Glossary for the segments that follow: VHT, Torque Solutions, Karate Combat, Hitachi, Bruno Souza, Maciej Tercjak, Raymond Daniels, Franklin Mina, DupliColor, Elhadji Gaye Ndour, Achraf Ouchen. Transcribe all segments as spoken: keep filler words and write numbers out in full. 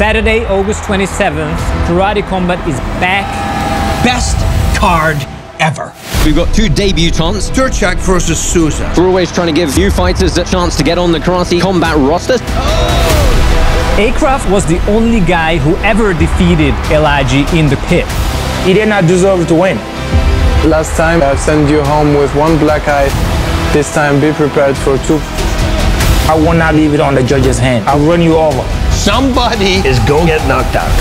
Saturday, August twenty-seventh, Karate Combat is back. Best card ever. We've got two debutants. Tercjak versus Souza. We're always trying to give new fighters a chance to get on the Karate Combat roster. Oh! Achraf was the only guy who ever defeated Elhadji in the pit. He did not deserve to win. Last time I sent you home with one black eye. This time be prepared for two. I will not leave it on the judge's hand. I'll run you over. Somebody is going to get knocked out.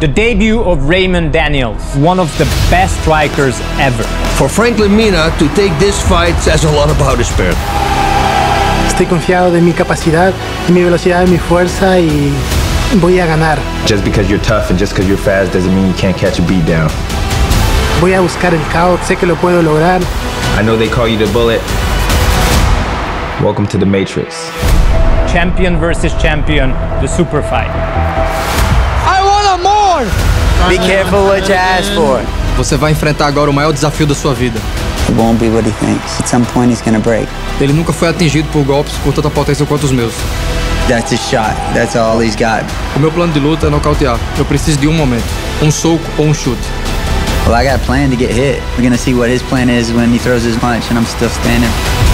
The debut of Raymond Daniels, one of the best strikers ever. For Franklin Mina to take this fight says a lot about his spirit. Estoy confiado de mi capacidad, de mi velocidad, de mi fuerza y voy a ganar. Just because you're tough and just because you're fast doesn't mean you can't catch a beat down. Voy a buscar el caos, sé que lo puedo lograr. I know they call you the bullet. Welcome to the Matrix. Champion versus champion, the super fight. I want more! Be careful what you ask for. Você vai enfrentar agora o maior desafio da sua vida. It won't be what he thinks. At some point he's gonna break. Ele nunca foi atingido por golpes com tanta potência quanto os meus. That's his shot. That's all he's got. O meu plano de luta é nocautear. Eu preciso de um momento, um soco ou um chute. Well, I got a plan to get hit. We're gonna see what his plan is when he throws his punch and I'm still standing.